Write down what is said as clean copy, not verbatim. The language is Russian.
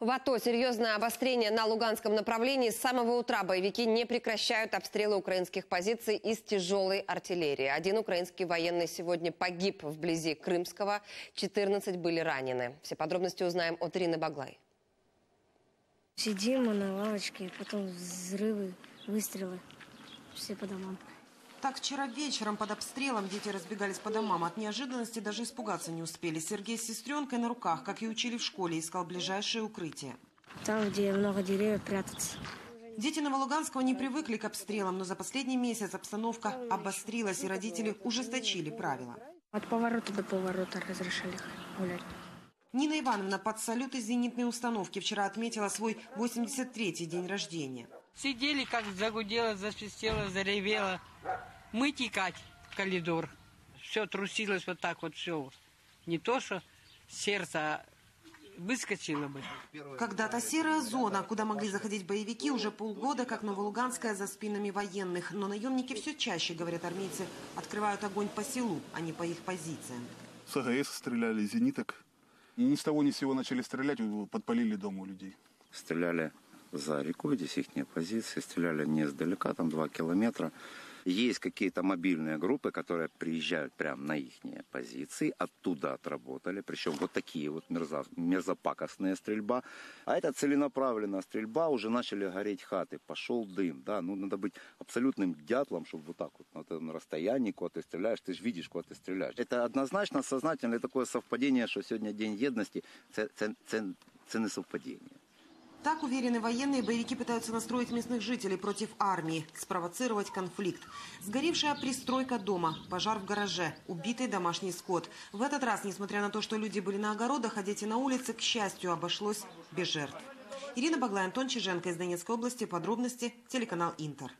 В АТО серьезное обострение на Луганском направлении. С самого утра боевики не прекращают обстрелы украинских позиций из тяжелой артиллерии. Один украинский военный сегодня погиб вблизи Крымского, 14 были ранены. Все подробности узнаем от Ирины Баглай. Сидим мы на лавочке, потом взрывы, выстрелы, все по домам. Так вчера вечером под обстрелом дети разбегались по домам. От неожиданности даже испугаться не успели. Сергей с сестренкой на руках, как и учили в школе, искал ближайшее укрытие. Там, где много деревьев, прятаться. Дети Новолуганского не привыкли к обстрелам, но за последний месяц обстановка обострилась, и родители ужесточили правила. От поворота до поворота разрешали гулять. Нина Ивановна под салют из зенитной установки вчера отметила свой 83-й день рождения. Сидели, как загудела, засвистела, заревела. Мы текать в коридор. Все трусилось вот так вот, все. Не то, что сердце выскочило бы. Когда-то серая зона, куда могли заходить боевики, уже полгода, как Новолуганская, за спинами военных. Но наемники все чаще, говорят армейцы, открывают огонь по селу, а не по их позициям. С АГС стреляли, зениток. И ни с того ни с сего начали стрелять, подпалили дом у людей. Стреляли за рекой, здесь ихние позиции, стреляли не издалека, там 2 километра. Есть какие-то мобильные группы, которые приезжают прямо на ихние позиции, оттуда отработали. Причем вот такие вот мерзопакостная стрельба. А это целенаправленная стрельба, уже начали гореть хаты, пошел дым. Да? Ну, надо быть абсолютным дятлом, чтобы вот так вот на расстоянии, куда ты стреляешь, ты же видишь, куда ты стреляешь. Это однозначно сознательное такое совпадение, что сегодня день едности, цены совпадения. Так, уверены военные, боевики пытаются настроить местных жителей против армии, спровоцировать конфликт. Сгоревшая пристройка дома, пожар в гараже, убитый домашний скот. В этот раз, несмотря на то, что люди были на огородах, а дети на улице, к счастью, обошлось без жертв. Ирина Баглай, Антон Чиженко из Донецкой области. Подробности, телеканал Интер.